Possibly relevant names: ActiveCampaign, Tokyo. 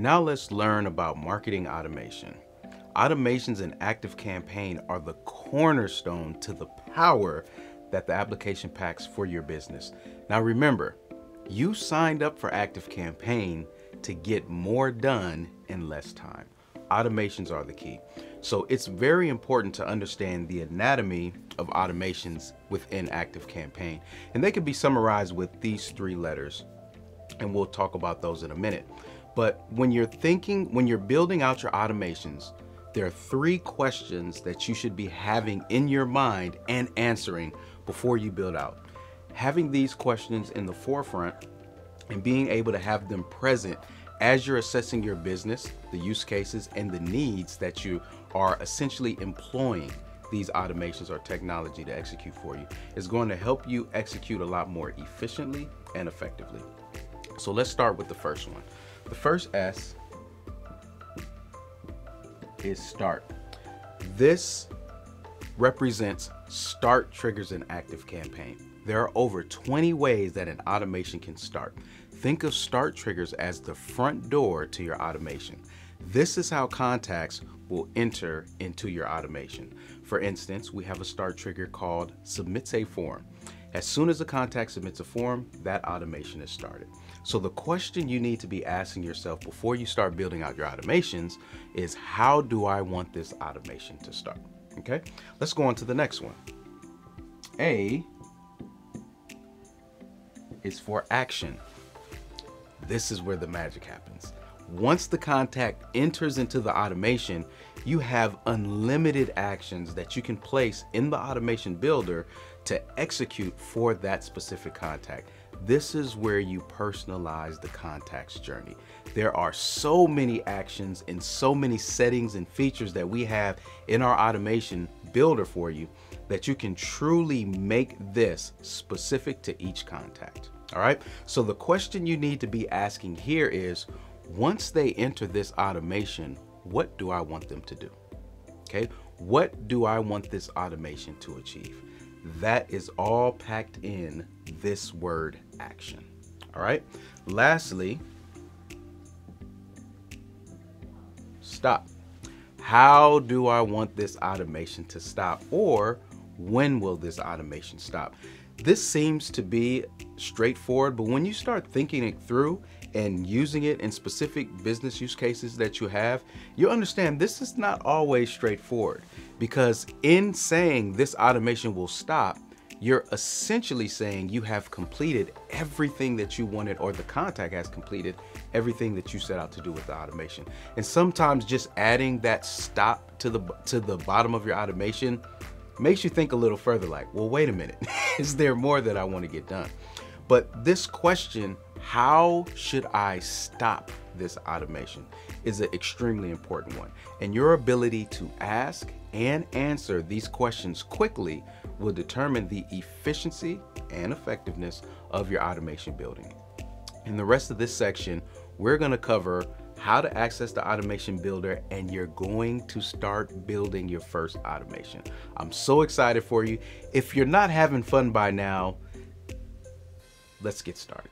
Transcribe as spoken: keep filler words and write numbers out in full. Now let's learn about marketing automation. Automations in ActiveCampaign are the cornerstone to the power that the application packs for your business. Now remember, you signed up for ActiveCampaign to get more done in less time. Automations are the key. So it's very important to understand the anatomy of automations within ActiveCampaign. And they can be summarized with these three letters. And we'll talk about those in a minute. But when you're thinking, when you're building out your automations, there are three questions that you should be having in your mind and answering before you build out. Having these questions in the forefront and being able to have them present as you're assessing your business, the use cases, and the needs that you are essentially employing these automations or technology to execute for you is going to help you execute a lot more efficiently and effectively. So let's start with the first one. The first S is start. This represents start triggers in ActiveCampaign. There are over twenty ways that an automation can start. Think of start triggers as the front door to your automation. This is how contacts will enter into your automation. For instance, we have a start trigger called submits a form. As soon as a contact submits a form, that automation is started. So the question you need to be asking yourself before you start building out your automations is, how do I want this automation to start? Okay, let's go on to the next one. A is for action. This is where the magic happens. Once the contact enters into the automation, you have unlimited actions that you can place in the automation builder to execute for that specific contact. This is where you personalize the contact's journey. There are so many actions and so many settings and features that we have in our automation builder for you that you can truly make this specific to each contact. All right, so the question you need to be asking here is, once they enter this automation, what do I want them to do? Okay, what do I want this automation to achieve? That is all packed in this word action. All right, lastly, stop. How do I want this automation to stop, or when will this automation stop? This seems to be straightforward, but when you start thinking it through and using it in specific business use cases that you have, you understand this is not always straightforward, because in saying this automation will stop, you're essentially saying you have completed everything that you wanted, or the contact has completed everything that you set out to do with the automation. And sometimes just adding that stop to the, to the bottom of your automation makes you think a little further, like, well, wait a minute, is there more that I want to get done? But this question, how should I stop this automation, is an extremely important one. And your ability to ask and answer these questions quickly will determine the efficiency and effectiveness of your automation building. In the rest of this section, we're going to cover how to access the automation builder, and you're going to start building your first automation. I'm so excited for you. If you're not having fun by now, let's get started.